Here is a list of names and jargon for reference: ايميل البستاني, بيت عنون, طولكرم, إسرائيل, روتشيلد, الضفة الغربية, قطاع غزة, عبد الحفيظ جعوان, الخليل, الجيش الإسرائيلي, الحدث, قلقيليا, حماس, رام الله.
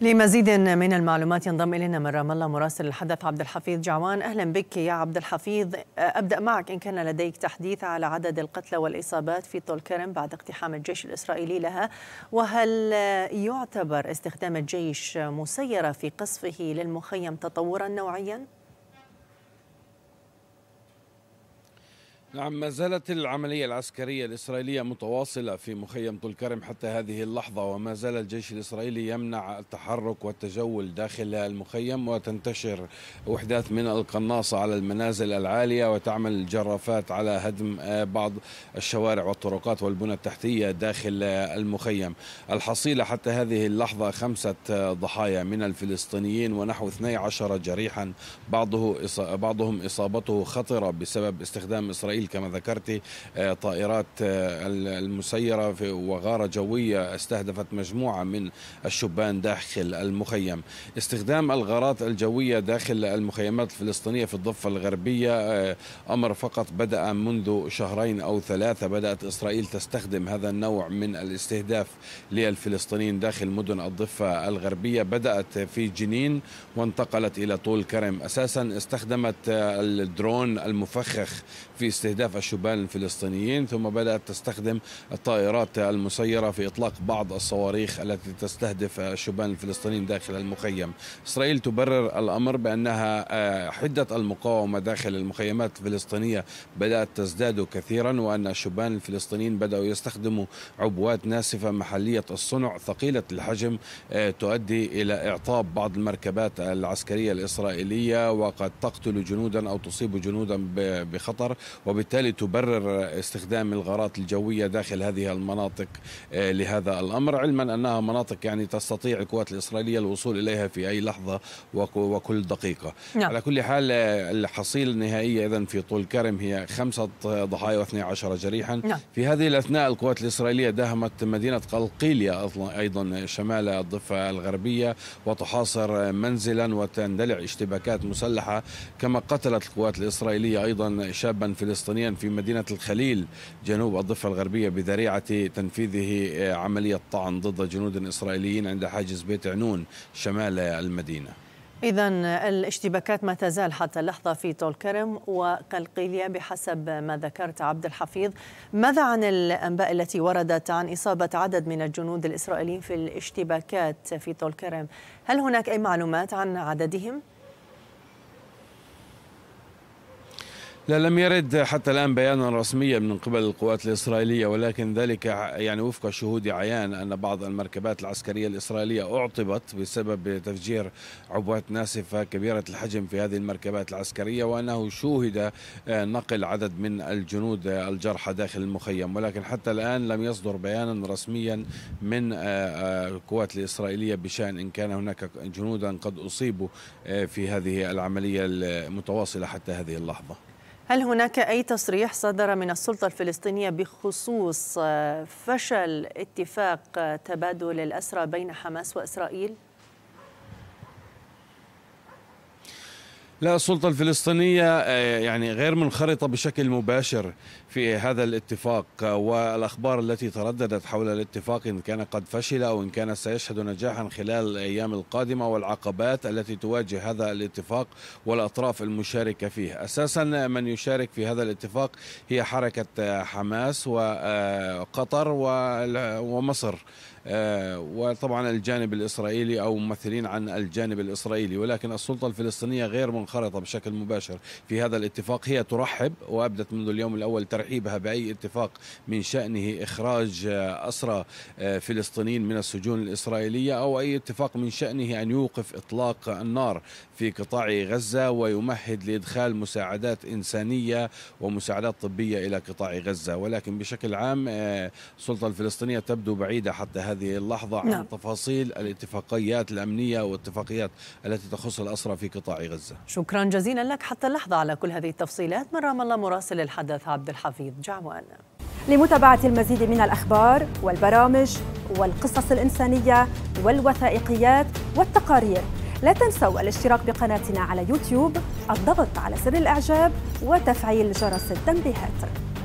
لمزيد من المعلومات ينضم إلينا من رام الله مراسل الحدث عبد الحفيظ جعوان. أهلا بك يا عبد الحفيظ. أبدأ معك إن كان لديك تحديث على عدد القتلى والإصابات في طولكرم بعد اقتحام الجيش الإسرائيلي لها، وهل يعتبر استخدام الجيش مسيرة في قصفه للمخيم تطورا نوعيا؟ نعم، ما زالت العملية العسكرية الإسرائيلية متواصلة في مخيم طولكرم حتى هذه اللحظة، وما زال الجيش الإسرائيلي يمنع التحرك والتجول داخل المخيم، وتنتشر وحدات من القناصة على المنازل العالية، وتعمل الجرافات على هدم بعض الشوارع والطرقات والبنى التحتية داخل المخيم. الحصيلة حتى هذه اللحظة 5 ضحايا من الفلسطينيين ونحو 12 جريحا، بعضهم إصابته خطرة بسبب استخدام إسرائيل كما ذكرت طائرات المسيرة وغارة جوية استهدفت مجموعة من الشبان داخل المخيم. استخدام الغارات الجوية داخل المخيمات الفلسطينية في الضفة الغربية أمر فقط بدأ منذ شهرين أو 3، بدأت إسرائيل تستخدم هذا النوع من الاستهداف للفلسطينيين داخل مدن الضفة الغربية، بدأت في جنين وانتقلت إلى طولكرم. أساسا استخدمت الدرون المفخخ في استهداف الشبان الفلسطينيين، ثم بدأت تستخدم الطائرات المسيرة في إطلاق بعض الصواريخ التي تستهدف الشبان الفلسطينيين داخل المخيم. إسرائيل تبرر الأمر بأنها حدة المقاومة داخل المخيمات الفلسطينية بدأت تزداد كثيرا، وأن الشبان الفلسطينيين بدأوا يستخدموا عبوات ناسفة محلية الصنع ثقيلة الحجم تؤدي إلى إعطاب بعض المركبات العسكرية الإسرائيلية، وقد تقتل جنودا أو تصيب جنودا بخطر، وبالتالي تبرر استخدام الغارات الجوية داخل هذه المناطق لهذا الأمر، علما أنها مناطق يعني تستطيع القوات الإسرائيلية الوصول إليها في أي لحظة وكل دقيقة. نعم. على كل حال الحصيلة النهائية إذن في طولكرم هي 5 ضحايا و12 جريحا. نعم. في هذه الأثناء القوات الإسرائيلية داهمت مدينة قلقيليا أيضا شمال الضفة الغربية، وتحاصر منزلا وتندلع اشتباكات مسلحة، كما قتلت القوات الإسرائيلية أيضا شابا فلسطينيا في مدينة الخليل جنوب الضفة الغربية بذريعة تنفيذه عملية طعن ضد جنود إسرائيليين عند حاجز بيت عنون شمال المدينة. إذن الاشتباكات ما تزال حتى اللحظة في طولكرم وقلقيليا بحسب ما ذكرت عبد الحفيظ. ماذا عن الأنباء التي وردت عن إصابة عدد من الجنود الإسرائيليين في الاشتباكات في طولكرم؟ هل هناك أي معلومات عن عددهم؟ لا، لم يرد حتى الآن بيانا رسميا من قبل القوات الإسرائيلية، ولكن ذلك يعني وفق شهود عيان أن بعض المركبات العسكرية الإسرائيلية أعطبت بسبب تفجير عبوات ناسفة كبيرة الحجم في هذه المركبات العسكرية، وأنه شوهد نقل عدد من الجنود الجرحى داخل المخيم، ولكن حتى الآن لم يصدر بيانا رسميا من القوات الإسرائيلية بشأن إن كان هناك جنودا قد أصيبوا في هذه العملية المتواصلة حتى هذه اللحظة. هل هناك أي تصريح صدر من السلطة الفلسطينية بخصوص فشل اتفاق تبادل الأسرى بين حماس وإسرائيل؟ لا، السلطة الفلسطينية يعني غير منخرطة بشكل مباشر في هذا الاتفاق، والأخبار التي ترددت حول الاتفاق إن كان قد فشل أو إن كان سيشهد نجاحا خلال الأيام القادمة، والعقبات التي تواجه هذا الاتفاق والأطراف المشاركة فيه. أساسا من يشارك في هذا الاتفاق هي حركة حماس وقطر ومصر، وطبعا الجانب الإسرائيلي أو ممثلين عن الجانب الإسرائيلي، ولكن السلطة الفلسطينية غير منخرطة بشكل مباشر في هذا الاتفاق. هي ترحب وأبدت منذ اليوم الأول ترحيبها بأي اتفاق من شأنه إخراج أسرى فلسطينيين من السجون الإسرائيلية، أو أي اتفاق من شأنه أن يوقف إطلاق النار في قطاع غزة ويمهد لإدخال مساعدات إنسانية ومساعدات طبية إلى قطاع غزة. ولكن بشكل عام السلطة الفلسطينية تبدو بعيدة حتى هذه اللحظة عن تفاصيل الاتفاقيات الأمنية والاتفاقيات التي تخص الأسرى في قطاع غزة. شكرا جزيلا لك حتى اللحظة على كل هذه التفصيلات. من رام الله مراسل الحدث عبد الحفيظ جعوان. لمتابعة المزيد من الأخبار والبرامج والقصص الإنسانية والوثائقيات والتقارير، لا تنسوا الاشتراك بقناتنا على يوتيوب، الضغط على زر الإعجاب وتفعيل جرس التنبيهات.